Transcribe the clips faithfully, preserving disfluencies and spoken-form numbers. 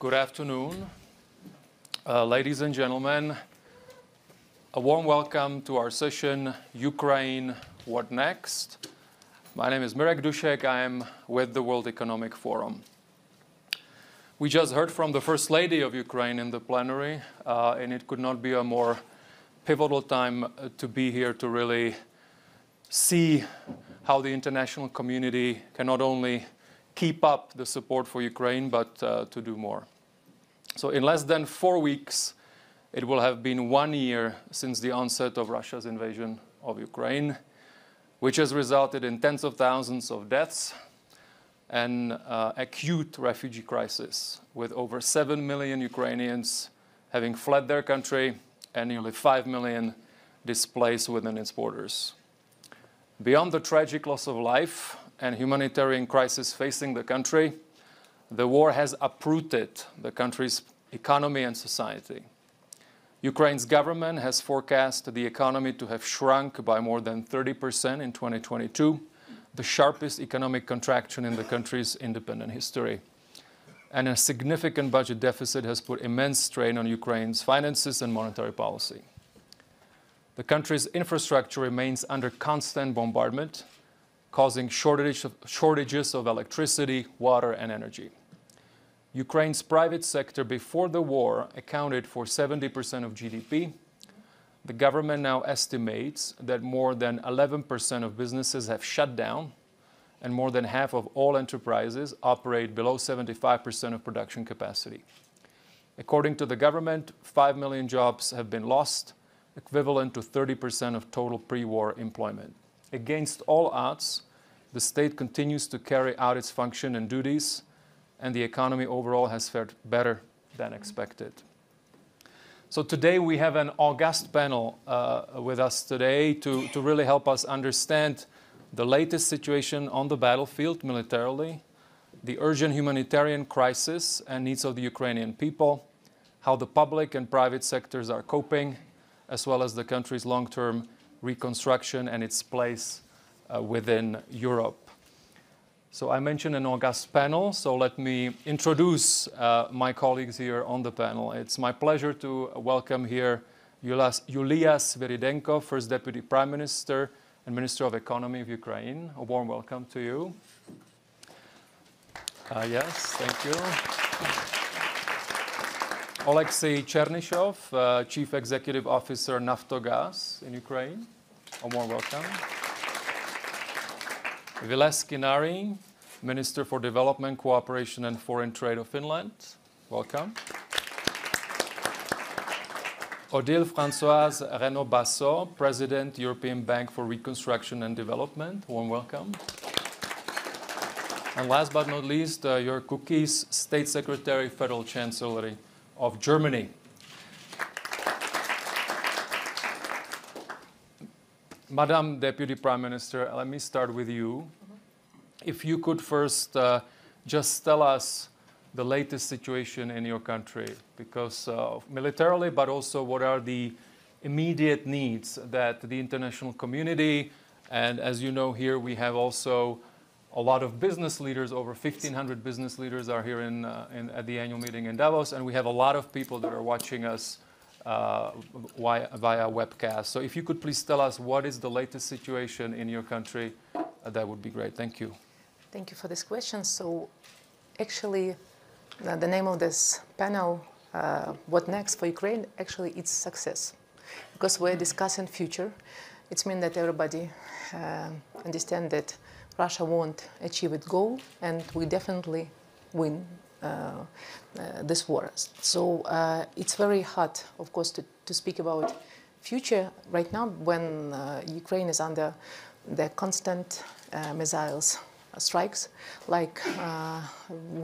Good afternoon, uh, ladies and gentlemen. A warm welcome to our session, Ukraine, What Next? My name is Mirek Dušek. I am with the World Economic Forum. We just heard from the First Lady of Ukraine in the plenary, uh, and it could not be a more pivotal time to be here to really see how the international community can not only keep up the support for Ukraine, but uh, to do more. So in less than four weeks, it will have been one year since the onset of Russia's invasion of Ukraine, which has resulted in tens of thousands of deaths, an uh, acute refugee crisis, with over seven million Ukrainians having fled their country and nearly five million displaced within its borders. Beyond the tragic loss of life and humanitarian crisis facing the country, the war has uprooted the country's economy and society. Ukraine's government has forecast the economy to have shrunk by more than thirty percent in twenty twenty-two, the sharpest economic contraction in the country's independent history. And a significant budget deficit has put immense strain on Ukraine's finances and monetary policy. The country's infrastructure remains under constant bombardment, causing shortage of, shortages of electricity, water, and energy. Ukraine's private sector before the war accounted for seventy percent of G D P. The government now estimates that more than eleven percent of businesses have shut down, and more than half of all enterprises operate below seventy-five percent of production capacity. According to the government, five million jobs have been lost, equivalent to thirty percent of total pre-war employment. Against all odds, the state continues to carry out its function and duties, and the economy overall has fared better than expected. So today we have an august panel uh, with us today to, to really help us understand the latest situation on the battlefield militarily, the urgent humanitarian crisis and needs of the Ukrainian people, how the public and private sectors are coping, as well as the country's long-term reconstruction and its place uh, within Europe. So I mentioned an august panel, so let me introduce uh, my colleagues here on the panel. It's my pleasure to welcome here Yuliia Svyrydenko, First Deputy Prime Minister and Minister of Economy of Ukraine. A warm welcome to you. Uh, yes, thank you. Oleksiy Chernyshov, uh, Chief Executive Officer, Naftogaz in Ukraine. A warm welcome. Ville Skinnari, Minister for Development, Cooperation and Foreign Trade of Finland. Welcome. Odile Françoise Renaud-Basso, President, European Bank for Reconstruction and Development. Warm welcome. And last but not least, uh, Jörg Kukies, State Secretary, Federal Chancellery of Germany. Madam Deputy Prime Minister, let me start with you. If you could first uh, just tell us the latest situation in your country, because uh, militarily, but also what are the immediate needs that the international community, and as you know here, we have also a lot of business leaders, over fifteen hundred business leaders are here in, uh, in, at the annual meeting in Davos, and we have a lot of people that are watching us Uh, via, via webcast. So if you could please tell us what is the latest situation in your country, uh, that would be great. Thank you. Thank you for this question. So actually, uh, the name of this panel, uh, What Next for Ukraine, actually it's success. Because we're discussing future. It means that everybody uh, understands that Russia won't achieve its goal and we definitely win Uh, uh, this war. So uh, it's very hard, of course, to, to speak about future right now when uh, Ukraine is under the constant uh, missiles strikes, like uh,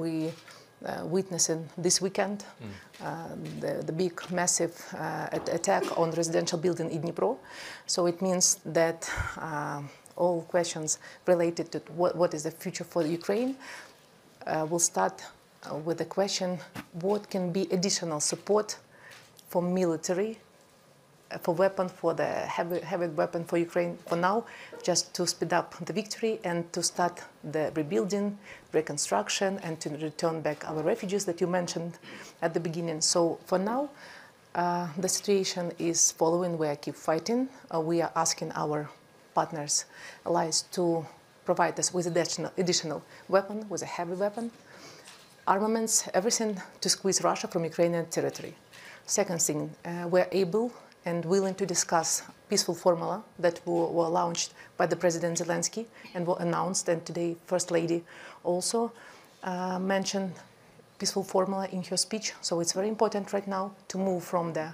we uh, witnessing this weekend, mm. uh, the, the big, massive uh, attack on residential building in Dnipro. So it means that uh, all questions related to what, what is the future for Ukraine uh, will start Uh, with the question, what can be additional support for military for weapon, for the heavy, heavy weapon for Ukraine for now, just to speed up the victory and to start the rebuilding, reconstruction, and to return back our refugees that you mentioned at the beginning. So for now, uh, the situation is following. We keep fighting. Uh, we are asking our partners, allies, to provide us with additional, additional weapon, with a heavy weapon, armaments, everything to squeeze Russia from Ukrainian territory. Second thing, uh, we're able and willing to discuss peaceful formula that were, were launched by the President Zelensky and were announced, and today First Lady also uh, mentioned peaceful formula in her speech. So it's very important right now to move from the,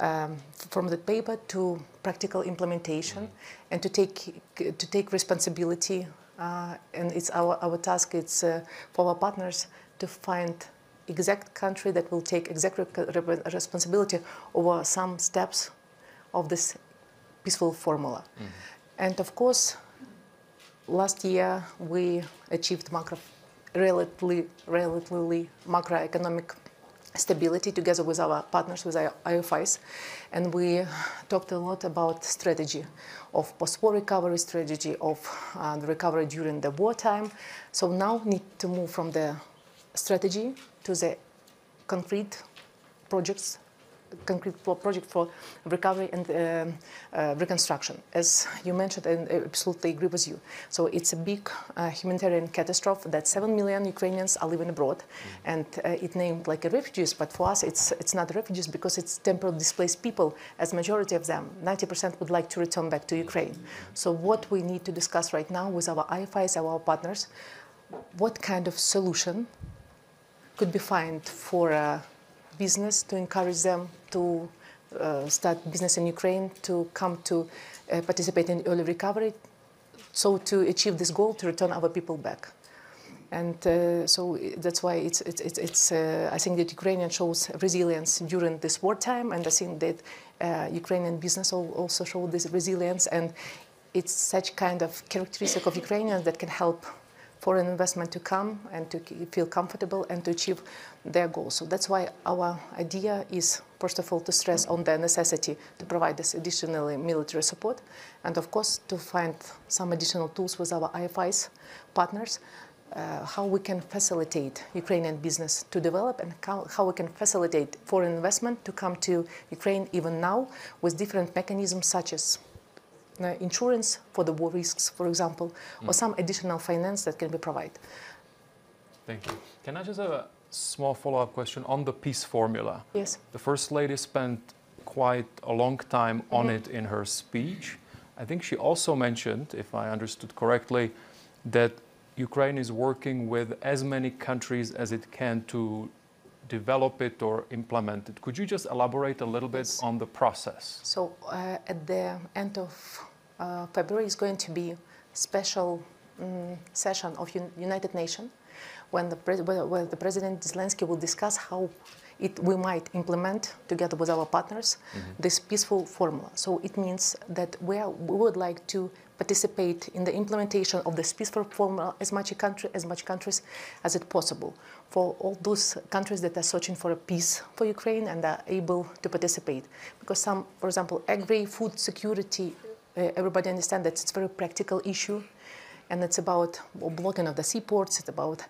um, from the paper to practical implementation and to take, to take responsibility. Uh, and it's our, our task, it's uh, for our partners to find exact country that will take exact responsibility over some steps of this peaceful formula. Mm-hmm. And of course, last year we achieved macro, relatively, relatively macroeconomic stability together with our partners, with our I F Is, and we talked a lot about strategy, of post-war recovery strategy, of uh, the recovery during the wartime. So now need to move from the strategy to the concrete projects, concrete project for recovery and uh, uh, reconstruction, as you mentioned, and I absolutely agree with you. So it's a big uh, humanitarian catastrophe that seven million Ukrainians are living abroad, mm-hmm. and uh, it named like a refugees, but for us it's it's not refugees because it's temporarily displaced people, as majority of them, ninety percent, would like to return back to Ukraine. Mm-hmm. So what we need to discuss right now with our I F Is, our partners, what kind of solution could be found for uh, business to encourage them to uh, start business in Ukraine, to come to uh, participate in early recovery, so to achieve this goal to return our people back. And uh, so that's why it's, it's, it's, it's uh, I think that Ukrainian shows resilience during this wartime, and I think that uh, Ukrainian business also showed this resilience, and it's such kind of characteristic of Ukrainians that can help foreign investment to come and to feel comfortable and to achieve their goals. So that's why our idea is, first of all, to stress on the necessity to provide this additional military support, and of course to find some additional tools with our I F Is partners, uh, how we can facilitate Ukrainian business to develop, and how, how we can facilitate foreign investment to come to Ukraine even now with different mechanisms such as Uh, insurance for the war risks, for example, mm. or some additional finance that can be provided. Thank you. Can I just have a small follow-up question on the peace formula? Yes. The First Lady spent quite a long time on mm-hmm. it in her speech. I think she also mentioned, if I understood correctly, that Ukraine is working with as many countries as it can to develop it or implement it. Could you just elaborate a little bit yes. on the process? So uh, at the end of uh, February is going to be a special um, session of Un United Nations when the, where the President Zelensky will discuss how it, we might implement together with our partners mm-hmm. this peaceful formula. So it means that we, are, we would like to participate in the implementation of this peaceful formula as much, country, as much countries as it possible, for all those countries that are searching for a peace for Ukraine and are able to participate. Because some, for example, agri, food security, uh, everybody understands that it's a very practical issue. And it's about blocking of the seaports, it's about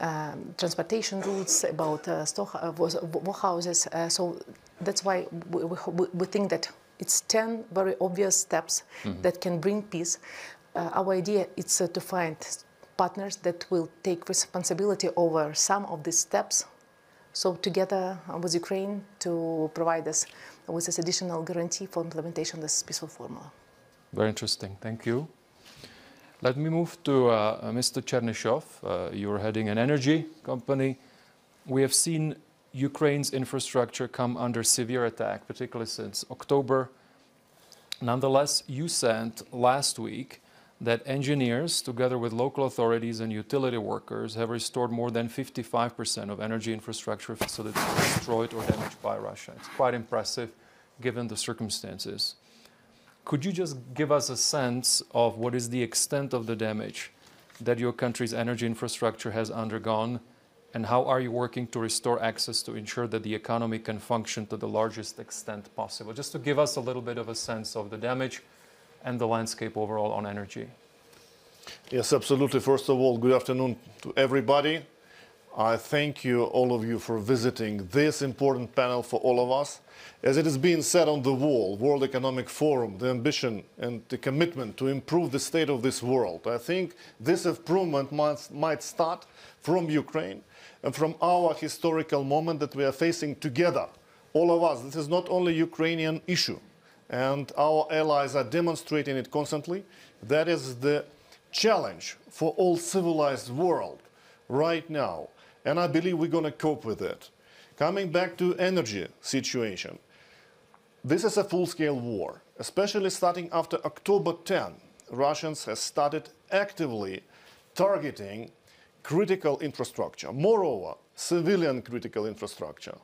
um, transportation routes, about uh, warehouses. Uh, so that's why we, we, we think that it's ten very obvious steps mm-hmm. that can bring peace. Uh, our idea is uh, to find partners that will take responsibility over some of these steps. So together with Ukraine to provide us with this additional guarantee for implementation of this peaceful formula. Very interesting. Thank you. Let me move to uh, Mister Chernyshov. Uh, you're heading an energy company. We have seen Ukraine's infrastructure come under severe attack, particularly since October. Nonetheless, you sent last week that engineers, together with local authorities and utility workers, have restored more than fifty-five percent of energy infrastructure facilities destroyed or damaged by Russia. It's quite impressive given the circumstances. Could you just give us a sense of what is the extent of the damage that your country's energy infrastructure has undergone, And how are you working to restore access to ensure that the economy can function to the largest extent possible? Just to give us a little bit of a sense of the damage and the landscape overall on energy. Yes, absolutely. First of all, good afternoon to everybody. I thank you, all of you, for visiting this important panel for all of us. As it is being said on the wall, World Economic Forum, the ambition and the commitment to improve the state of this world. I think this improvement might, might start from Ukraine and from our historical moment that we are facing together, all of us. This is not only a Ukrainian issue, and our allies are demonstrating it constantly. That is the challenge for all civilized world right now. And I believe we're going to cope with it. Coming back to energy situation, this is a full-scale war, especially starting after October tenth. Russians have started actively targeting critical infrastructure. Moreover, civilian critical infrastructure.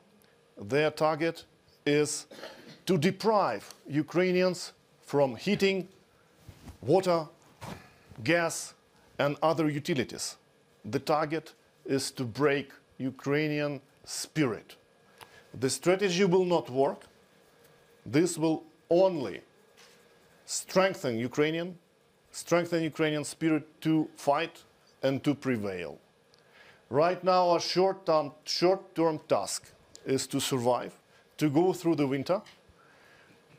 Their target is to deprive Ukrainians from heating, water, gas, and other utilities. The target is to break Ukrainian spirit. The strategy will not work. This will only strengthen Ukrainian, strengthen Ukrainian spirit to fight and to prevail. Right now, our short-term, short-term task is to survive, to go through the winter.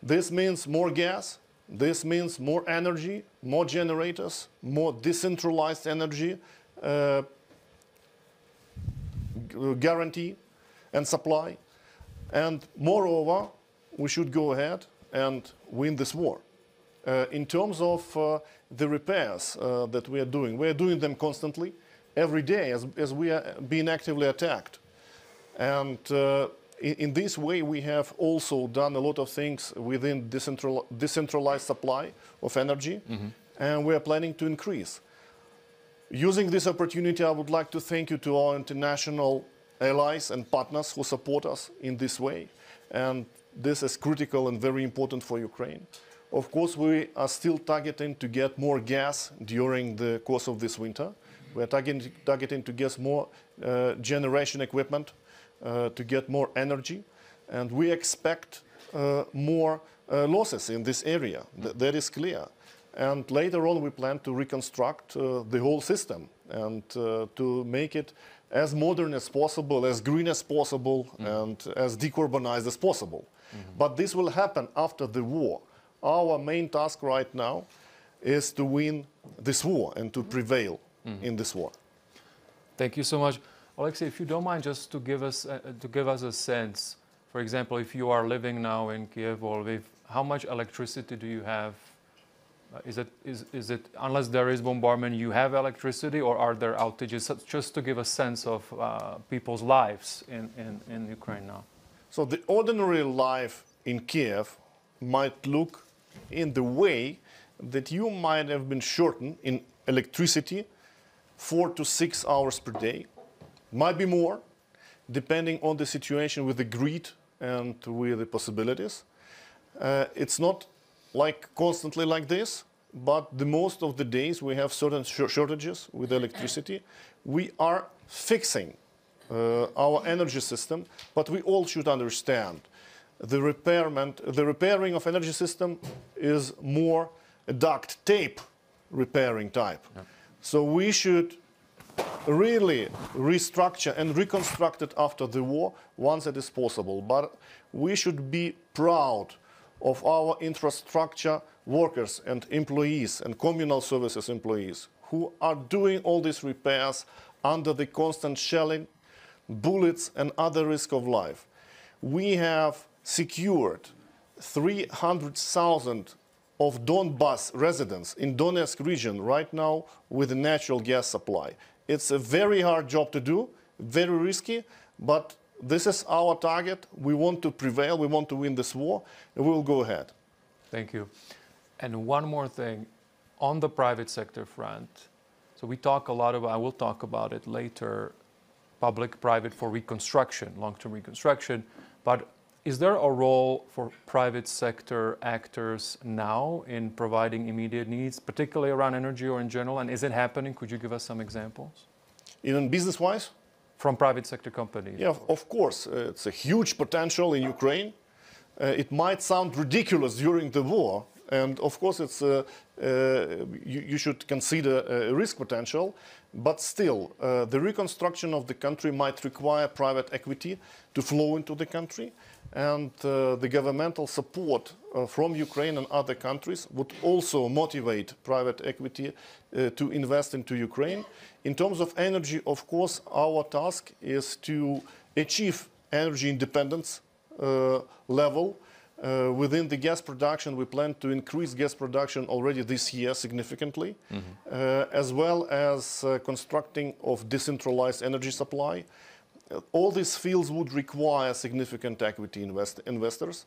This means more gas. This means more energy, more generators, more decentralized energy uh, guarantee and supply. And moreover, we should go ahead and win this war. Uh, in terms of uh, the repairs uh, that we are doing, we are doing them constantly, every day, as, as we are being actively attacked. And uh, in, in this way, we have also done a lot of things within decentral, decentralized supply of energy, mm-hmm. and we are planning to increase. Using this opportunity, I would like to thank you to our international allies and partners who support us in this way. And this is critical and very important for Ukraine. Of course, we are still targeting to get more gas during the course of this winter. We are targeting, targeting to get more uh, generation equipment, uh, to get more energy. And we expect uh, more uh, losses in this area. Th- that is clear. And later on, we plan to reconstruct uh, the whole system and uh, to make it as modern as possible, as green as possible, mm-hmm. and as decarbonized as possible. Mm-hmm. But this will happen after the war. Our main task right now is to win this war and to prevail mm-hmm. in this war. Thank you so much. Oleksiy, if you don't mind, just to give us, uh, to give us a sense, for example, if you are living now in Kyiv or Lviv, how much electricity do you have? Is it, is, is it, unless there is bombardment, you have electricity, or are there outages? Just to give a sense of uh, people's lives in, in, in Ukraine now. So the ordinary life in Kiev might look in the way that you might have been shortened in electricity four to six hours per day. Might be more, depending on the situation with the grid and with the possibilities. Uh, it's not like constantly like this, but the most of the days we have certain sh shortages with electricity. We are fixing uh, our energy system, but we all should understand the repairment, the repairing of energy system is more duct tape repairing type. Yeah. So we should really restructure and reconstruct it after the war once it is possible. But we should be proud of our infrastructure workers and employees and communal services employees who are doing all these repairs under the constant shelling, bullets, and other risk of life. We have secured three hundred thousand of Donbas residents in Donetsk region right now with natural gas supply. It's a very hard job to do, very risky, but this is our target. We want to prevail. We want to win this war. And we will go ahead. Thank you. And one more thing on the private sector front. So we talk a lot about, I will talk about it later, public-private for reconstruction, long-term reconstruction. But is there a role for private sector actors now in providing immediate needs, particularly around energy or in general? And is it happening? Could you give us some examples? Even business-wise? from private sector companies? Yeah, of course. Uh, it's a huge potential in Ukraine. Uh, it might sound ridiculous during the war, and of course it's uh, uh, you, you should consider a uh, risk potential, but still uh, the reconstruction of the country might require private equity to flow into the country, and uh, the governmental support uh, from Ukraine and other countries would also motivate private equity uh, to invest into Ukraine. In terms of energy, of course, our task is to achieve energy independence Uh, level. Uh, within the gas production, we plan to increase gas production already this year significantly, mm-hmm. uh, as well as uh, constructing of decentralized energy supply. Uh, all these fields would require significant equity invest investors,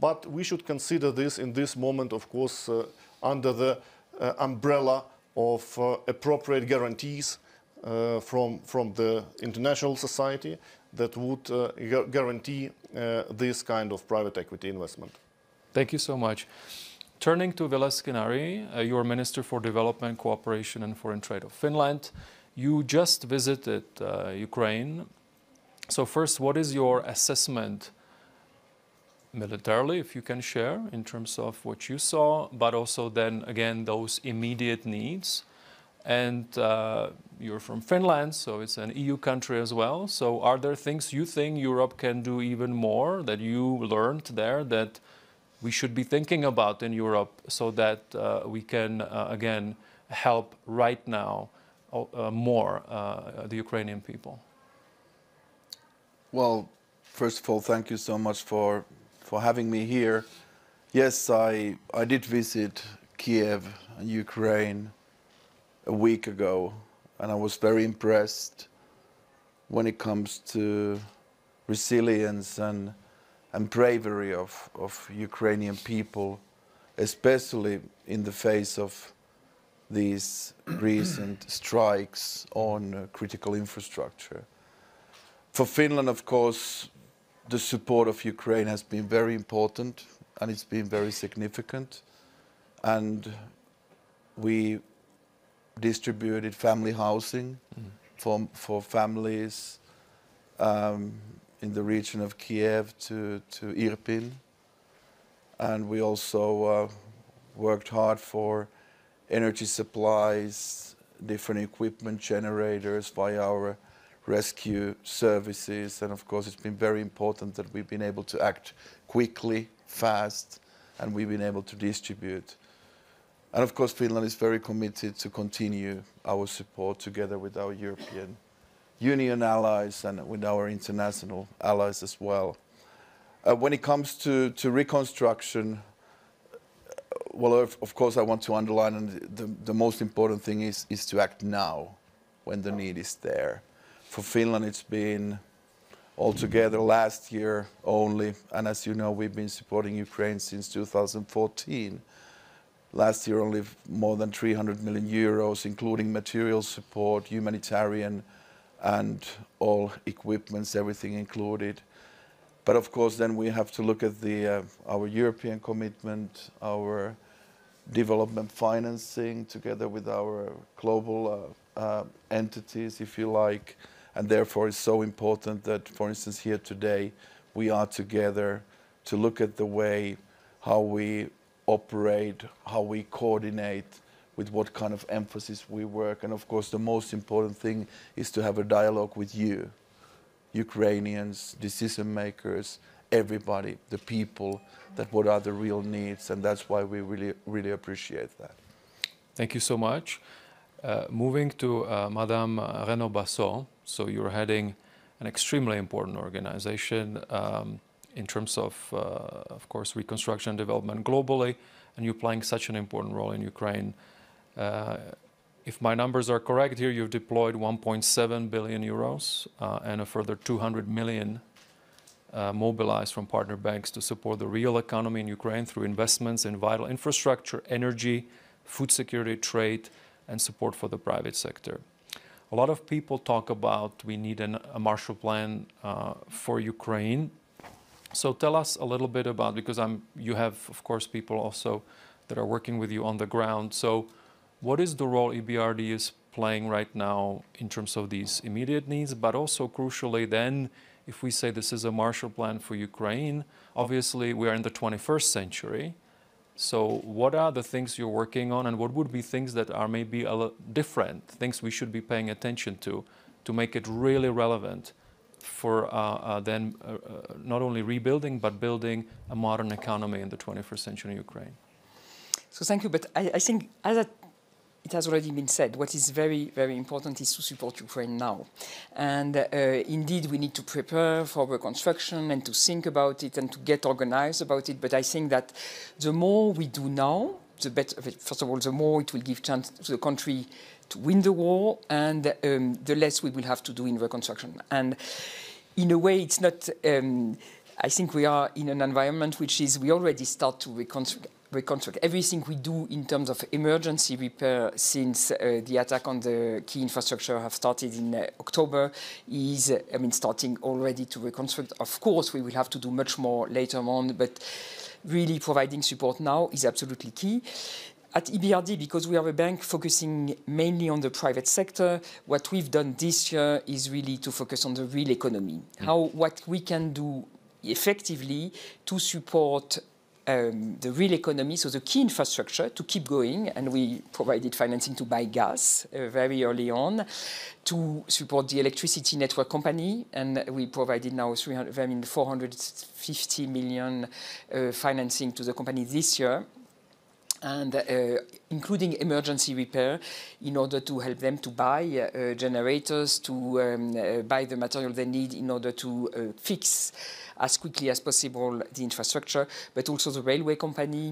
but we should consider this in this moment, of course, uh, under the uh, umbrella of uh, appropriate guarantees uh, from, from the international society that would uh, gu guarantee uh, this kind of private equity investment. Thank you so much. Turning to Ville Skinnari, uh, your Minister for Development, Cooperation and Foreign Trade of Finland. You just visited uh, Ukraine. So first, what is your assessment militarily, if you can share, in terms of what you saw, but also then again those immediate needs? And uh, you're from Finland, so it's an E U country as well. So are there things you think Europe can do even more that you learned there that we should be thinking about in Europe so that uh, we can, uh, again, help right now uh, more uh, the Ukrainian people? Well, first of all, thank you so much for, for having me here. Yes, I, I did visit Kyiv, Ukraine, a week ago, and I was very impressed when it comes to resilience and, and bravery of, of Ukrainian people, especially in the face of these recent strikes on uh, critical infrastructure. For Finland, of course, the support of Ukraine has been very important, and it's been very significant, and we distributed family housing mm. for, for families um, in the region of Kyiv to, to Irpin. And we also uh, worked hard for energy supplies, different equipment, generators via our rescue services. And of course, it's been very important that we've been able to act quickly, fast, and we've been able to distribute. And of course, Finland is very committed to continue our support together with our European Union allies and with our international allies as well. Uh, when it comes to, to reconstruction, well, of, of course, I want to underline, and the, the most important thing is, is to act now when the need is there. For Finland, it's been altogether last year only. And as you know, we've been supporting Ukraine since two thousand fourteen. Last year, only more than three hundred million euros, including material support, humanitarian, and all equipments, everything included. But of course, then we have to look at the uh, our European commitment, our development financing, together with our global uh, uh, entities, if you like. And therefore, it's so important that, for instance, here today, we are together to look at the way how we operate, how we coordinate, with what kind of emphasis we work. And of course, the most important thing is to have a dialogue with you, Ukrainians, decision makers, everybody, the people, that what are the real needs. And that's why we really, really appreciate that. Thank you so much. Uh, moving to uh, Madame Renaud-Basso. So you're heading an extremely important organization, um, in terms of, uh, of course, reconstruction and development globally, and you're playing such an important role in Ukraine. Uh, if my numbers are correct here, you've deployed one point seven billion euros uh, and a further two hundred million uh, mobilized from partner banks to support the real economy in Ukraine through investments in vital infrastructure, energy, food security, trade, and support for the private sector. A lot of people talk about we need an, a Marshall Plan uh, for Ukraine. So tell us a little bit about, because I'm, you have, of course, people also that are working with you on the ground. So what is the role E B R D is playing right now in terms of these immediate needs, but also crucially then, if we say this is a Marshall Plan for Ukraine, obviously we are in the twenty-first century. So what are the things you're working on, and what would be things that are maybe a different, things we should be paying attention to, to make it really relevant for uh, uh, then uh, uh, not only rebuilding, but building a modern economy in the twenty-first century Ukraine? So thank you, but I, I think as a it has already been said, what is very, very important is to support Ukraine now. And uh, indeed, we need to prepare for reconstruction and to think about it and to get organized about it. But I think that the more we do now, the better. First of all, the more it will give chance to the country to win the war, and um, the less we will have to do in reconstruction. And in a way, it's not... Um, I think we are in an environment which is, we already start to reconstruct. reconstruct everything we do in terms of emergency repair since uh, the attack on the key infrastructure have started in uh, October is, uh, I mean, starting already to reconstruct. Of course, we will have to do much more later on, but really providing support now is absolutely key. At E B R D, because we are a bank focusing mainly on the private sector, what we've done this year is really to focus on the real economy, mm. how what we can do effectively to support Um, the real economy, so the key infrastructure to keep going, and we provided financing to buy gas uh, very early on, to support the electricity network company, and we provided now three hundred, I mean, four hundred fifty million uh, financing to the company this year, and uh, including emergency repair in order to help them to buy uh, generators, to um, uh, buy the material they need in order to uh, fix as quickly as possible the infrastructure, but also the railway company,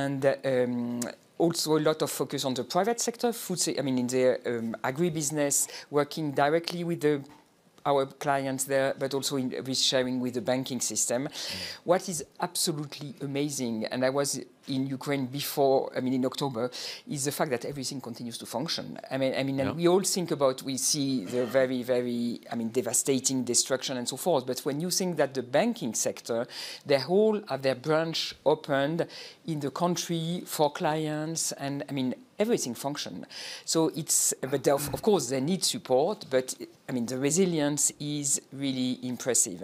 and um, also a lot of focus on the private sector, food, I mean, in the um, agribusiness, working directly with the our clients there, but also in with sharing with the banking system. Mm. What is absolutely amazing, and I was in Ukraine before, I mean, in October, is the fact that everything continues to function. I mean, I mean, yeah. and we all think about, we see the very, very, I mean, devastating destruction and so forth, but when you think that the banking sector, their whole, uh, their branch opened in the country for clients, and I mean, everything functions. So it's, but of, of course, they need support, but I mean, the resilience is really impressive.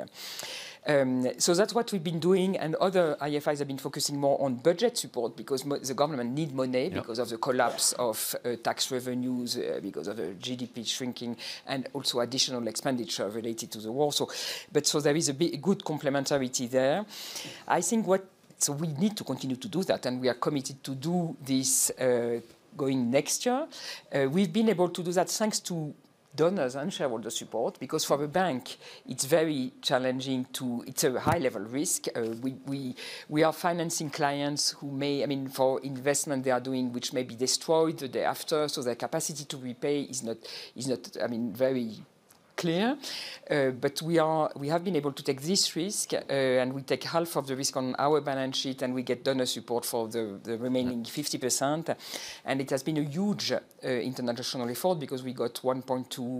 Um, so that's what we've been doing, and other I F Is have been focusing more on budget support because mo the government need money yep. because of the collapse of uh, tax revenues, uh, because of the G D P shrinking, and also additional expenditure related to the war. So, but so there is a big, good complementarity there. I think what so we need to continue to do that, and we are committed to do this uh, going next year. Uh, we've been able to do that thanks to donors and shareholder support, because for a bank, it's very challenging to, it's a high-level risk. Uh, we, we, we are financing clients who may, I mean, for investment they are doing, which may be destroyed the day after, so their capacity to repay is not, is not I mean, very clear. Uh, but we, are, we have been able to take this risk, uh, and we take half of the risk on our balance sheet, and we get donor support for the, the remaining fifty percent. And it has been a huge uh, international effort, because we got one point two,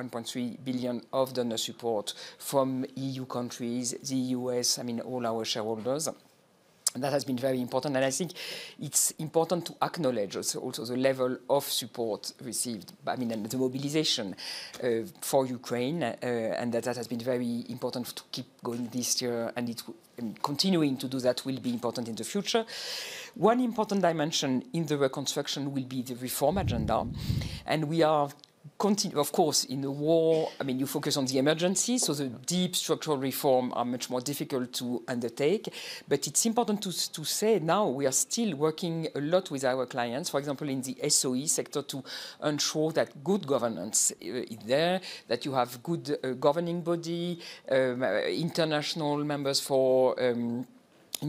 one point three billion of donor support from E U countries, the U S, I mean, all our shareholders. And that has been very important, and I think it's important to acknowledge also, also the level of support received, I mean, and the mobilization uh, for Ukraine, uh, and that, that has been very important to keep going this year, and it and continuing to do that will be important in the future. One important dimension in the reconstruction will be the reform agenda, and we are Continue, of course, in the war, I mean, you focus on the emergency, so the deep structural reform are much more difficult to undertake. But it's important to, to say now we are still working a lot with our clients, for example, in the S O E sector, to ensure that good governance is there, that you have good uh, governing body, um, international members for... Um,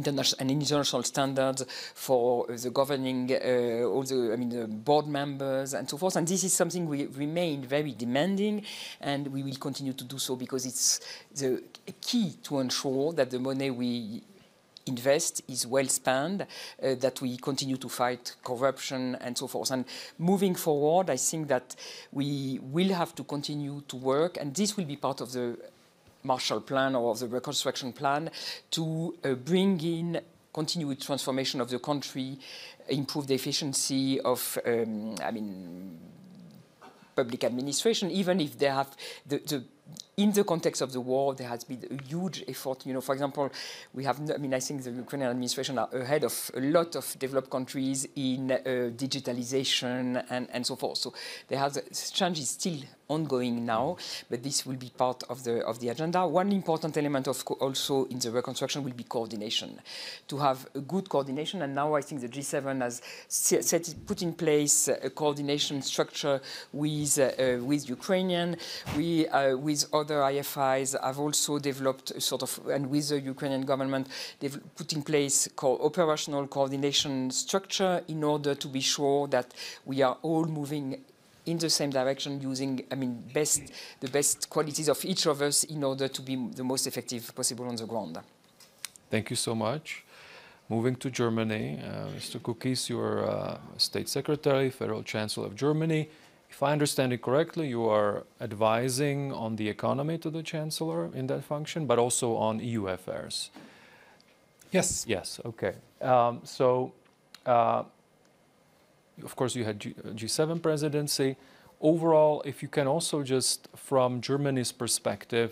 International and international standards for uh, the governing, uh, all the I mean the board members and so forth. And this is something we remain very demanding, and we will continue to do so, because it's the key to ensure that the money we invest is well spent, uh, that we continue to fight corruption and so forth. And moving forward, I think that we will have to continue to work, and this will be part of the Marshall Plan or of the Reconstruction Plan, to uh, bring in continued transformation of the country, improve the efficiency of, um, I mean, public administration, even if they have the, the in the context of the war, there has been a huge effort. You know, for example, we have, I mean, I think the Ukrainian administration are ahead of a lot of developed countries in uh, digitalization and, and so forth. So there has, change is still ongoing now, but this will be part of the, of the agenda. One important element of co also in the reconstruction will be coordination, to have a good coordination. And now I think the G seven has set, put in place a coordination structure with, uh, with Ukrainian, we, uh, with other I F Is have also developed a sort of, and with the Ukrainian government, they've put in place co operational coordination structure in order to be sure that we are all moving in the same direction, using, I mean, best the best qualities of each of us in order to be the most effective possible on the ground. Thank you so much. Moving to Germany, uh, Mister Kukies, you are uh, State Secretary, Federal Chancellor of Germany. If I understand it correctly, you are advising on the economy to the Chancellor in that function, but also on E U affairs. Yes. Yes, okay. Um, so, uh, of course, you had G G7 presidency. Overall, if you can also just, from Germany's perspective,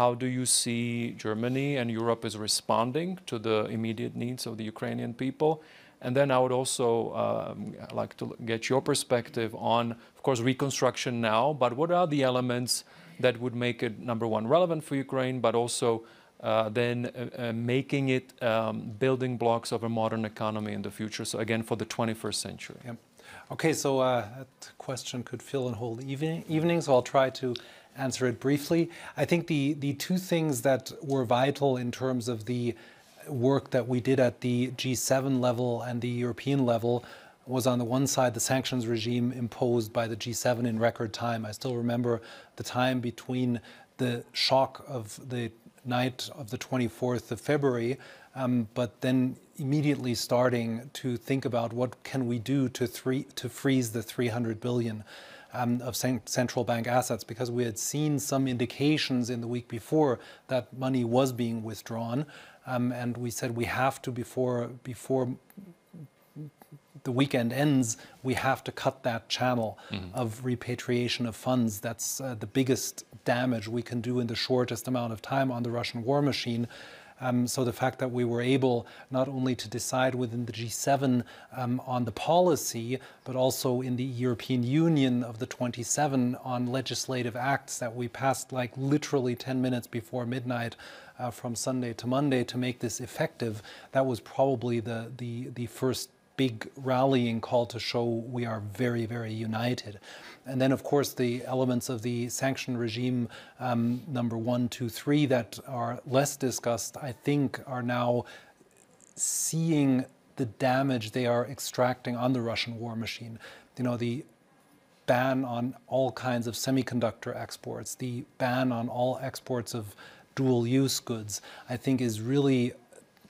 how do you see Germany and Europe is responding to the immediate needs of the Ukrainian people? And then I would also um, like to get your perspective on, of course, reconstruction now, but what are the elements that would make it, number one, relevant for Ukraine, but also uh, then uh, uh, making it um, building blocks of a modern economy in the future, so again, for the twenty-first century. Yep. Okay, so uh, that question could fill a whole even evening, so I'll try to answer it briefly. I think the, the two things that were vital in terms of the work that we did at the G seven level and the European level was, on the one side, the sanctions regime imposed by the G seven in record time. I still remember the time between the shock of the night of the twenty-fourth of February, um, but then immediately starting to think about what can we do to, three, to freeze the three hundred billion um, of central bank assets, because we had seen some indications in the week before that money was being withdrawn. Um, and we said we have to, before, before the weekend ends, we have to cut that channel mm-hmm. of repatriation of funds. That's uh, the biggest damage we can do in the shortest amount of time on the Russian war machine. Um, so the fact that we were able not only to decide within the G seven um, on the policy, but also in the European Union of the twenty-seven on legislative acts that we passed like literally ten minutes before midnight uh, from Sunday to Monday to make this effective, that was probably the, the, the first big rallying call to show we are very, very united. And then, of course, the elements of the sanction regime, um, number one, two, three, that are less discussed, I think, are now seeing the damage they are extracting on the Russian war machine. You know, the ban on all kinds of semiconductor exports, the ban on all exports of dual-use goods, I think is really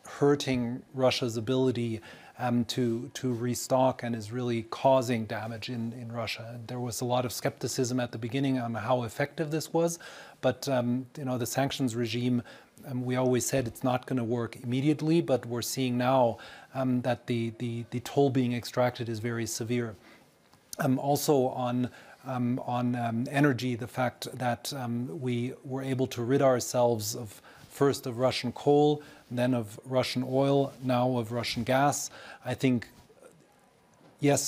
hurting Russia's ability Um, to, to restock, and is really causing damage in, in Russia. And there was a lot of skepticism at the beginning on how effective this was, but um, you know, the sanctions regime, um, we always said it's not going to work immediately, but we're seeing now um, that the, the, the toll being extracted is very severe. Um, also on um, on um, energy, the fact that um, we were able to rid ourselves of first of Russian coal, then of Russian oil, now of Russian gas. I think, yes,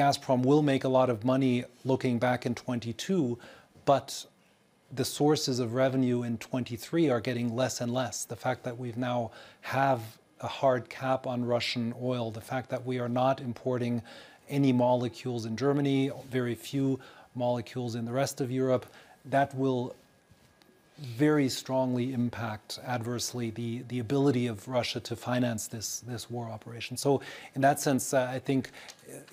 Gazprom will make a lot of money looking back in twenty-two, but the sources of revenue in twenty-three are getting less and less. The fact that we've now have a hard cap on Russian oil, the fact that we are not importing any molecules in Germany, very few molecules in the rest of Europe, that will very strongly impact adversely the, the ability of Russia to finance this, this war operation. So in that sense, uh, I think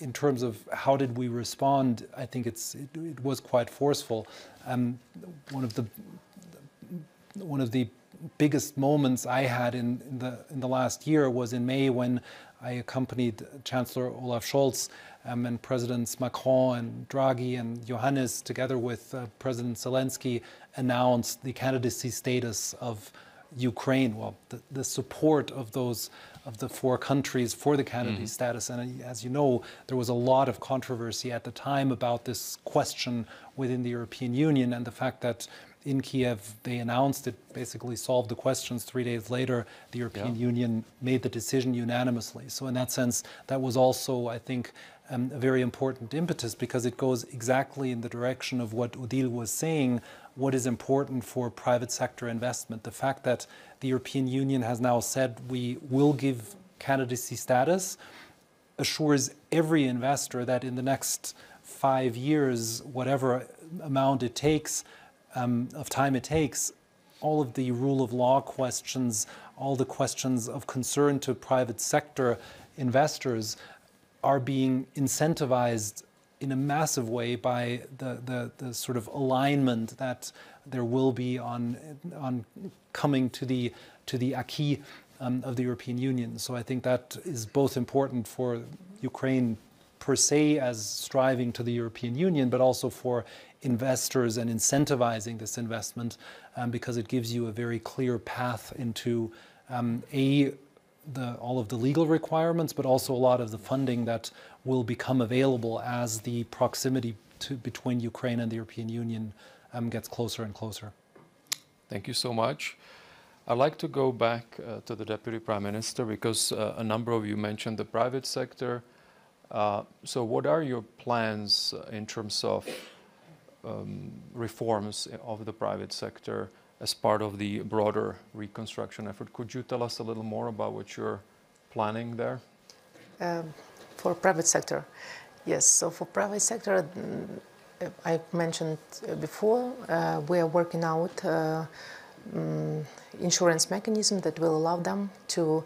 in terms of how did we respond, I think it's, it, it was quite forceful. Um, one of the, one of the biggest moments I had in, in, the, in the last year was in May, when I accompanied Chancellor Olaf Scholz um, and Presidents Macron and Draghi and Johannes, together with uh, President Zelensky, announced the candidacy status of Ukraine, well, the, the support of those of the four countries for the candidate mm. status. And as you know, there was a lot of controversy at the time about this question within the European Union, and the fact that in Kyiv they announced it, basically solved the questions. Three days later, the European yeah. Union made the decision unanimously. So in that sense, that was also, I think, um, a very important impetus, because it goes exactly in the direction of what Odile was saying, what is important for private sector investment. The fact that the European Union has now said we will give candidacy status assures every investor that in the next five years, whatever amount it takes, um, of time it takes, all of the rule of law questions, all the questions of concern to private sector investors are being incentivized in a massive way by the, the, the sort of alignment that there will be on on coming to the to the acquis um, of the European Union. So I think that is both important for Ukraine per se as striving to the European Union, but also for investors and incentivizing this investment, um, because it gives you a very clear path into um, a The, all of the legal requirements, but also a lot of the funding that will become available as the proximity to, between Ukraine and the European Union um, gets closer and closer. Thank you so much. I'd like to go back uh, to the Deputy Prime Minister, because uh, a number of you mentioned the private sector. Uh, so what are your plans in terms of um, reforms of the private sector as part of the broader reconstruction effort? Could you tell us a little more about what you're planning there? Um, for private sector, yes. So for private sector, I mentioned before, uh, we are working out uh, um, insurance mechanism that will allow them to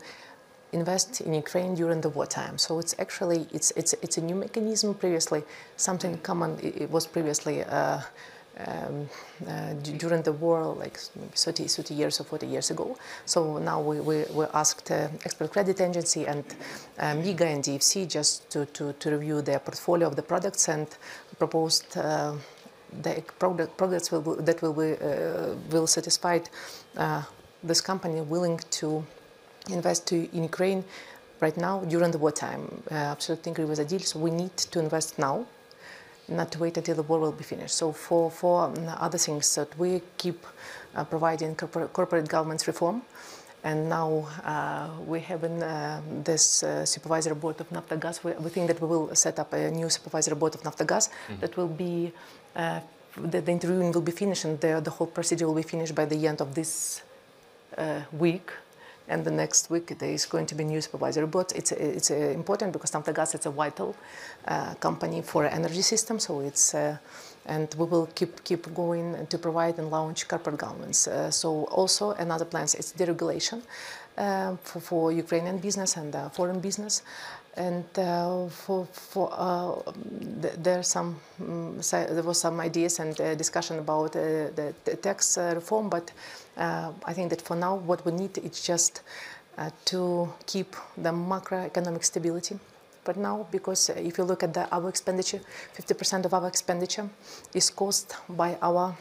invest in Ukraine during the wartime. So it's actually, it's, it's, it's a new mechanism. Previously, something common, it was previously uh, Um, uh, during the war, like thirty, thirty years or forty years ago. So now we, we, we asked uh, Export Credit Agency and uh, MIGA and D F C just to, to, to review their portfolio of the products and proposed uh, the product, products will, that will, be, uh, will satisfy uh, this company willing to invest to, in Ukraine right now during the wartime. Uh, absolutely agree with Adil, so we need to invest now, not to wait until the war will be finished. So for, for other things that we keep uh, providing corporate, corporate governance reform, and now uh, we have in uh, this uh, supervisory board of Naftogaz. We, we think that we will set up a new supervisory board of Naftogaz mm-hmm. that will be, uh, the, the interviewing will be finished and the, the whole procedure will be finished by the end of this uh, week. And the next week there is going to be new supervisory board. It's it's uh, important because Naftogaz is a vital uh, company for energy system. So it's uh, and we will keep keep going to provide and launch corporate governance. Uh, so also another plans is deregulation uh, for, for Ukrainian business and uh, foreign business, and uh, for for uh, th there are some um, so there was some ideas and uh, discussion about uh, the, the tax uh, reform, but. Uh, I think that for now, what we need is just uh, to keep the macroeconomic stability for now, because if you look at the, our expenditure, fifty percent of our expenditure is caused by our um,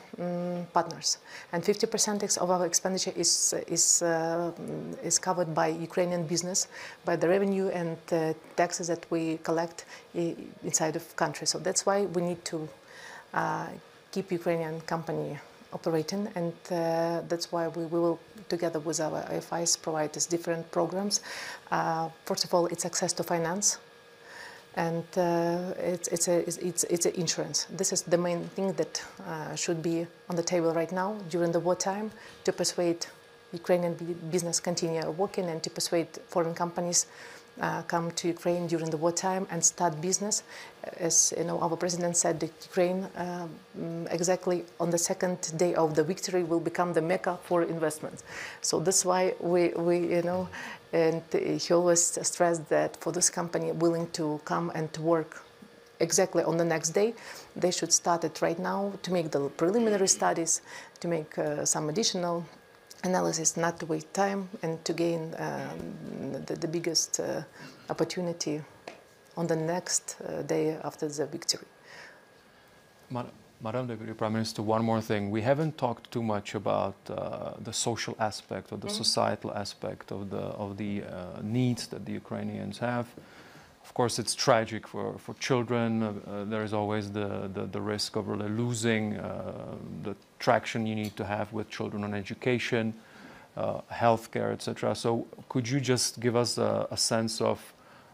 partners, and fifty percent of our expenditure is, is, uh, is covered by Ukrainian business, by the revenue and uh, taxes that we collect inside of country. So that's why we need to uh, keep Ukrainian company operating, and uh, that's why we, we will, together with our I F Is, provide these different programs. Uh, first of all, it's access to finance, and uh, it's it's a it's it's an insurance. This is the main thing that uh, should be on the table right now during the wartime to persuade Ukrainian business continue working and to persuade foreign companies. Uh, come to Ukraine during the wartime and start business. As you know, our president said that Ukraine uh, exactly on the second day of the victory will become the mecca for investment. So that's why we, we you know, and he always stressed that for this company willing to come and to work exactly on the next day, they should start it right now to make the preliminary studies, to make uh, some additional analysis, not to waste time, and to gain um, the, the biggest uh, opportunity on the next uh, day after the victory. Madam, Madam Deputy Prime Minister, one more thing. We haven't talked too much about uh, the social aspect or the societal aspect of the, of the uh, needs that the Ukrainians have. Of course, it's tragic for, for children. Uh, there is always the, the, the risk of really losing uh, the traction you need to have with children on education, uh, healthcare, et cetera. So could you just give us a, a sense of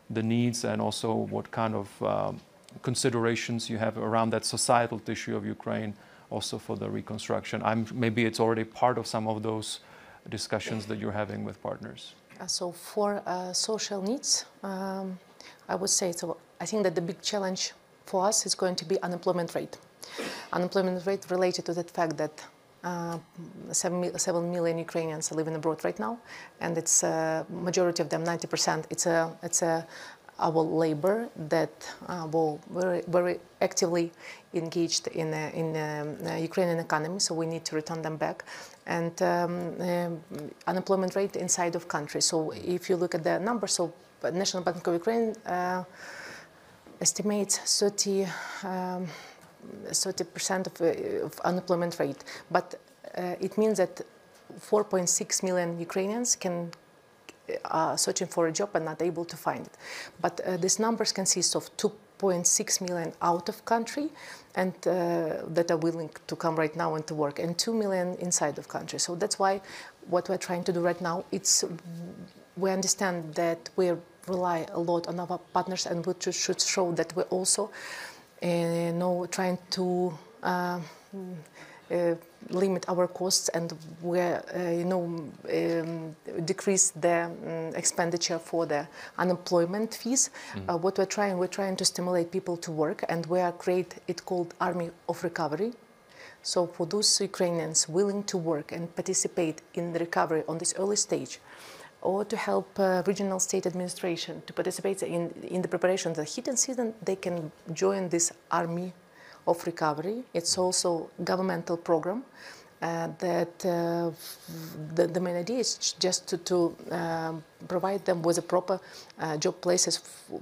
the needs and also what kind of um, considerations you have around that societal tissue of Ukraine also for the reconstruction? I'm, maybe it's already part of some of those discussions that you're having with partners. So for uh, social needs, um, I would say, so I think that the big challenge for us is going to be unemployment rate. Unemployment rate related to the fact that uh, seven million Ukrainians are living abroad right now, and it's a uh, majority of them, ninety percent, it's a, it's a our labor that uh, will very, very actively engaged in uh, in uh, Ukrainian economy, so we need to return them back. And um, uh, unemployment rate inside of country. So if you look at the numbers, so National Bank of Ukraine uh, estimates thirty um, thirty percent of, uh, of unemployment rate, but uh, it means that four point six million Ukrainians can. Are searching for a job and not able to find it. But uh, these numbers consist of two point six million out of country and uh, that are willing to come right now and to work, and two million inside of country. So that's why what we're trying to do right now, it's we understand that we rely a lot on our partners, and we should show that we're also uh, you know, trying to uh, Uh, limit our costs, and we're, uh, you know, um, decrease the um, expenditure for the unemployment fees. Mm-hmm. uh, what we're trying, we're trying to stimulate people to work, and we are create it called Army of Recovery. So for those Ukrainians willing to work and participate in the recovery on this early stage, or to help uh, regional state administration to participate in, in the preparation of the heating season, they can join this Army of Recovery. It's also a governmental program uh, that uh, the, the main idea is just to, to uh, provide them with a proper uh, job places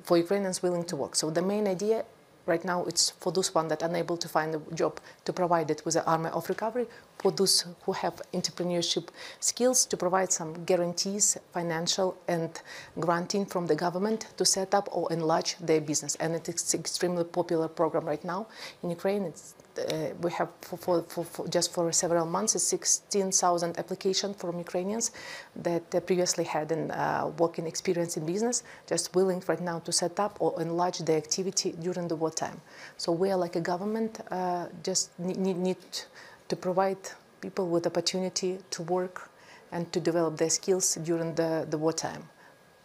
for Ukrainians willing to work. So the main idea right now it's for those one that are unable to find a job to provide it with an Army of Recovery, for those who have entrepreneurship skills to provide some guarantees, financial and granting from the government to set up or enlarge their business. And it's an extremely popular program right now in Ukraine. It's, uh, we have for, for, for, for just for several months sixteen thousand applications from Ukrainians that uh, previously had an uh, working experience in business, just willing right now to set up or enlarge their activity during the wartime. So we are like a government, uh, just need, need to provide people with opportunity to work and to develop their skills during the, the wartime.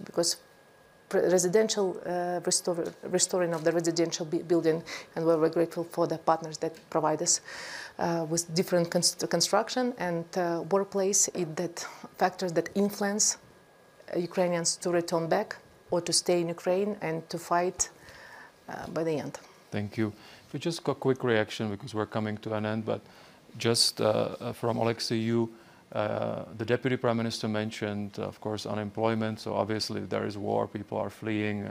Because residential uh, restore, restoring of the residential building, and we're very grateful for the partners that provide us uh, with different const construction and uh, workplace, it, that factors that influence Ukrainians to return back or to stay in Ukraine and to fight uh, by the end. Thank you. If you just got a quick reaction, because we're coming to an end, but just uh, from Oleksiy, you Uh, the Deputy Prime Minister mentioned, uh, of course, unemployment. So obviously there is war, people are fleeing, uh,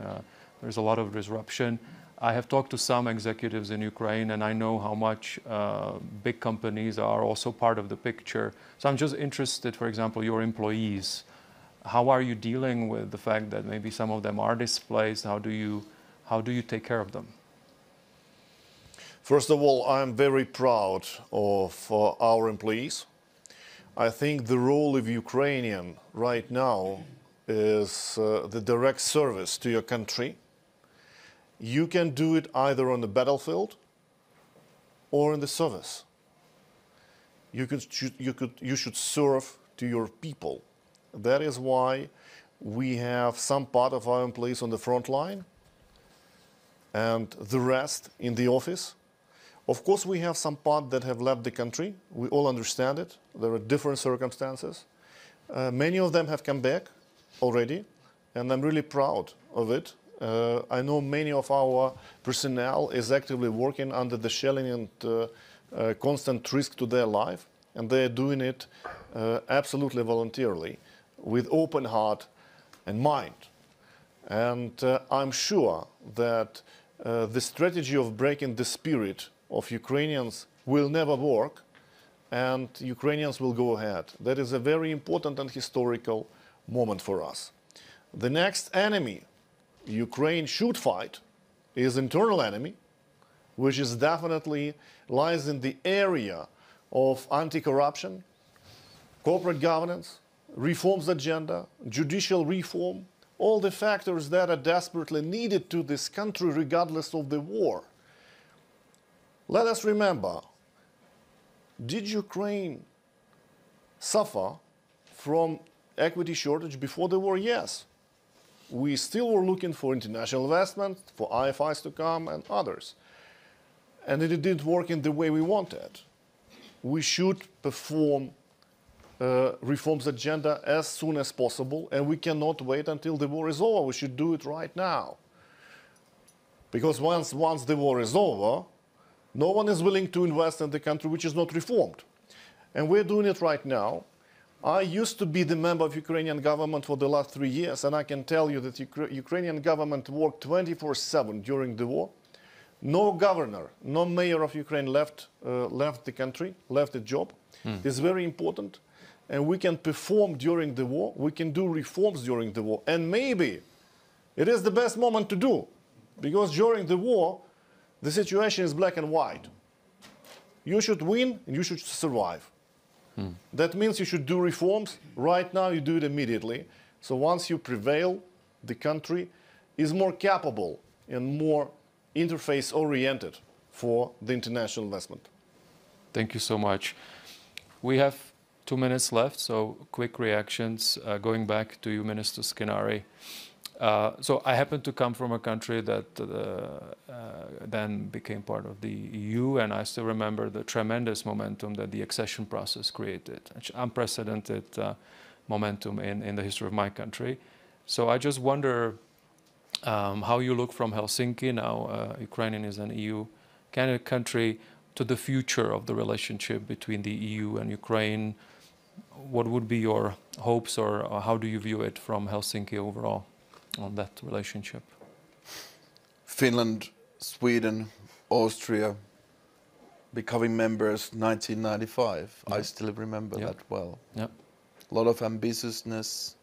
there's a lot of disruption. I have talked to some executives in Ukraine, and I know how much uh, big companies are also part of the picture. So I'm just interested, for example, your employees. How are you dealing with the fact that maybe some of them are displaced? How do you, how do you take care of them? First of all, I'm very proud of uh, our employees. I think the role of Ukrainian right now is uh, the direct service to your country. You can do it either on the battlefield or in the service. You could, you could, you should serve to your people. That is why we have some part of our employees on the front line and the rest in the office. Of course, we have some part that have left the country. We all understand it. There are different circumstances. Uh, many of them have come back already, and I'm really proud of it. Uh, I know many of our personnel is actively working under the shelling and uh, uh, constant risk to their life, and they're doing it uh, absolutely voluntarily, with open heart and mind. And uh, I'm sure that uh, the strategy of breaking the spirit of Ukrainians will never work, and Ukrainians will go ahead. That is a very important and historical moment for us. The next enemy Ukraine should fight is internal enemy, which is definitely lies in the area of anti-corruption, corporate governance, reforms agenda, judicial reform, all the factors that are desperately needed to this country regardless of the war. Let us remember, did Ukraine suffer from equity shortage before the war? Yes. We still were looking for international investment, for I F Is to come and others. And it didn't work in the way we wanted. We should perform uh, reforms agenda as soon as possible, and we cannot wait until the war is over. We should do it right now. Because once, once the war is over, no one is willing to invest in the country which is not reformed. And we're doing it right now. I used to be the member of Ukrainian government for the last three years, and I can tell you that Ukra- Ukrainian government worked twenty-four seven during the war. No governor, no mayor of Ukraine left, uh, left the country, left the job. Mm. It's very important. And we can perform during the war. We can do reforms during the war. And maybe it is the best moment to do, because during the war, the situation is black and white. You should win and you should survive. Mm. That means you should do reforms. Right now, you do it immediately. So once you prevail, the country is more capable and more interface-oriented for the international investment. Thank you so much. We have two minutes left, so quick reactions. Uh, going back to you, Minister Skinnari. Uh, so I happen to come from a country that uh, uh, then became part of the E U, and I still remember the tremendous momentum that the accession process created, unprecedented uh, momentum in, in the history of my country. So I just wonder Um, how you look from Helsinki now, uh, Ukraine is an E U candidate country, to the future of the relationship between the E U and Ukraine. What would be your hopes, or, or how do you view it from Helsinki overall on that relationship? Finland, Sweden, Austria becoming members nineteen ninety-five. Yeah. I still remember yeah. that well. Yeah. A lot of ambitiousness,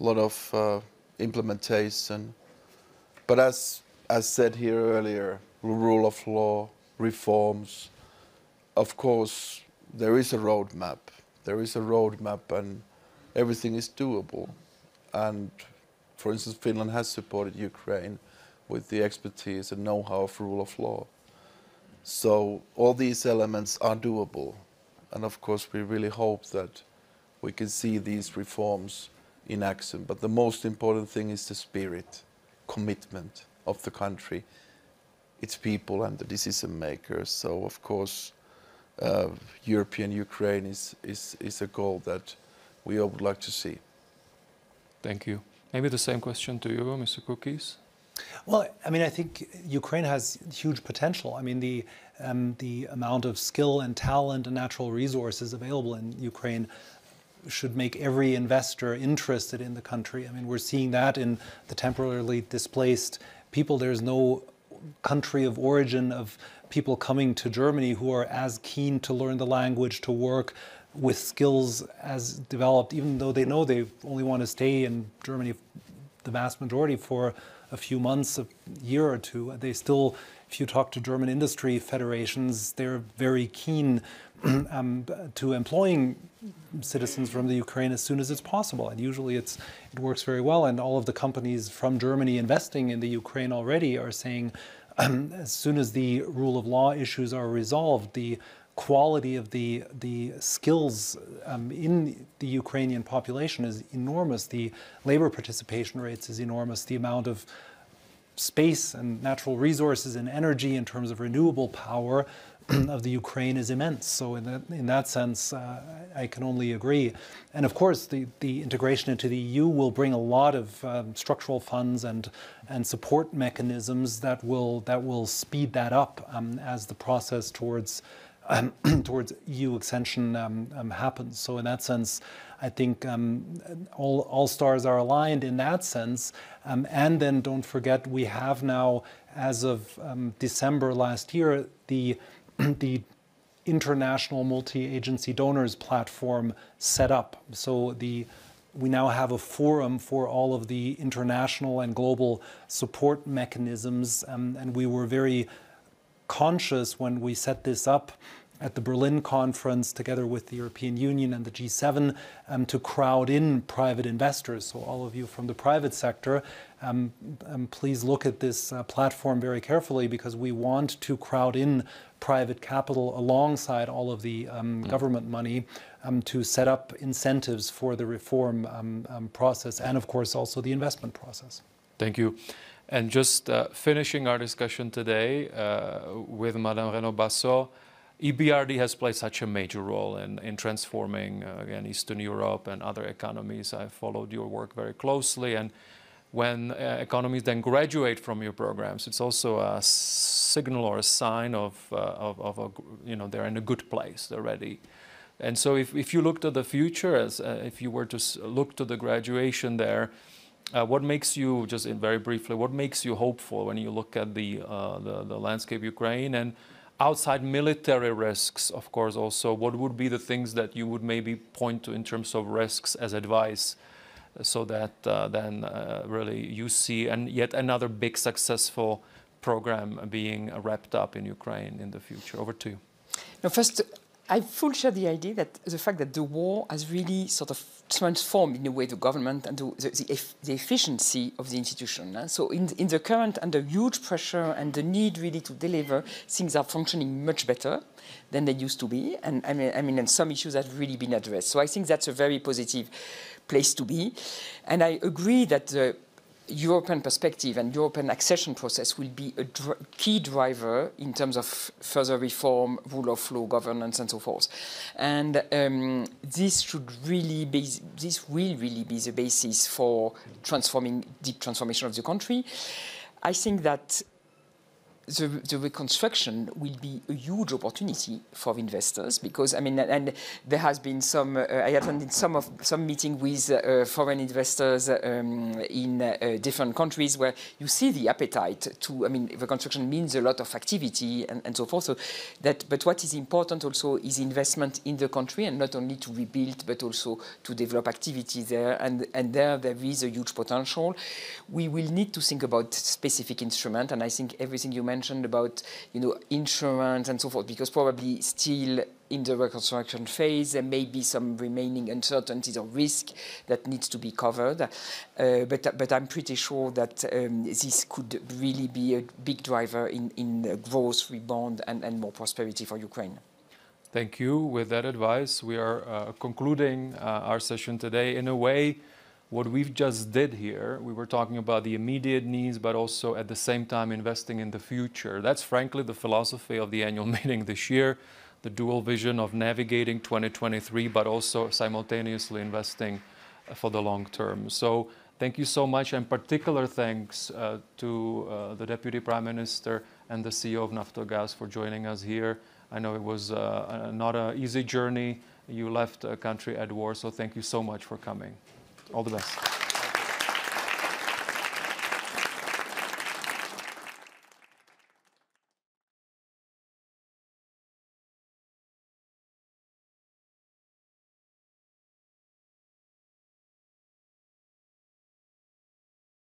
a lot of Uh, implementation, but as as said here earlier, rule of law, reforms, of course there is a roadmap, there is a roadmap and everything is doable. And for instance, Finland has supported Ukraine with the expertise and know-how of rule of law. So all these elements are doable, and of course we really hope that we can see these reforms in action. But the most important thing is the spirit, commitment of the country, its people and the decision makers. So of course, uh, European Ukraine is, is, is a goal that we all would like to see. Thank you. Maybe the same question to you, Mister Kukies. Well, I mean, I think Ukraine has huge potential. I mean, the, um, the amount of skill and talent and natural resources available in Ukraine should make every investor interested in the country. I mean, we're seeing that in the temporarily displaced people. There's no country of origin of people coming to Germany who are as keen to learn the language, to work with skills as developed, even though they know they only want to stay in Germany, the vast majority, for a few months, a year or two. They still, if you talk to German industry federations, they're very keen um, to employing citizens from the Ukraine as soon as it's possible. And usually it's, it works very well. And all of the companies from Germany investing in the Ukraine already are saying, um, as soon as the rule of law issues are resolved, the quality of the, the skills um, in the Ukrainian population is enormous. The labor participation rates is enormous. The amount of space and natural resources and energy in terms of renewable power of the Ukraine is immense. So in that, in that sense, uh, I can only agree. And of course, the, the integration into the E U will bring a lot of um, structural funds and and support mechanisms that will that will speed that up um, as the process towards um, towards E U extension um, um, happens. So in that sense, I think um, all, all stars are aligned in that sense. Um, and then don't forget, we have now, as of um, December last year, the, the international multi-agency donors platform set up. So the we now have a forum for all of the international and global support mechanisms, um, and we were very conscious when we set this up at the Berlin conference together with the European Union and the G seven um, to crowd in private investors. So all of you from the private sector, um, um, please look at this uh, platform very carefully, because we want to crowd in private capital alongside all of the um, mm. government money um, to set up incentives for the reform um, um, process and, of course, also the investment process. Thank you. And just uh, finishing our discussion today uh, with Madame Renaud-Basso, E B R D has played such a major role in, in transforming, uh, again, Eastern Europe and other economies. I followed your work very closely. And when uh, economies then graduate from your programs, it's also a signal or a sign of, uh, of, of a, you know, they're in a good place, they're ready. And so if, if you look to the future, as uh, if you were to look to the graduation there, Uh, what makes you, just in very briefly, what makes you hopeful when you look at the, uh, the, the landscape Ukraine? And outside military risks, of course, also, what would be the things that you would maybe point to in terms of risks as advice, so that uh, then uh, really you see and yet another big successful program being wrapped up in Ukraine in the future? Over to you. No, first, I fully share the idea that the fact that the war has really sort of transformed in a way the government and the, the, the efficiency of the institution. Eh? So in, in the current, under huge pressure and the need really to deliver, things are functioning much better than they used to be. And I mean, I mean, and some issues have really been addressed. So I think that's a very positive place to be. And I agree that the European perspective and European accession process will be a dr key driver in terms of further reform, rule of law, governance, and so forth. And um, this should really be, this will really be the basis for transforming, deep transformation of the country. I think that The, the reconstruction will be a huge opportunity for investors, because, I mean, and there has been some, uh, I attended some of some meeting with uh, foreign investors um, in uh, different countries, where you see the appetite to, I mean, reconstruction means a lot of activity and, and so forth. So that, but what is important also is investment in the country, and not only to rebuild, but also to develop activity there. And, and there, there is a huge potential. We will need to think about specific instruments, and I think everything you mentioned about, you know, insurance and so forth, because probably still in the reconstruction phase there may be some remaining uncertainties or risk that needs to be covered. Uh, but, but I'm pretty sure that um, this could really be a big driver in, in growth, rebound, and, and more prosperity for Ukraine. Thank you. With that advice, we are uh, concluding uh, our session today. In a way, what we've just did here, we were talking about the immediate needs, but also at the same time investing in the future. That's frankly the philosophy of the annual meeting this year, the dual vision of navigating twenty twenty-three, but also simultaneously investing for the long term. So thank you so much, and particular thanks uh, to uh, the Deputy Prime Minister and the C E O of Naftogaz for joining us here. I know it was uh, not an easy journey. You left a country at war, so thank you so much for coming. All the best.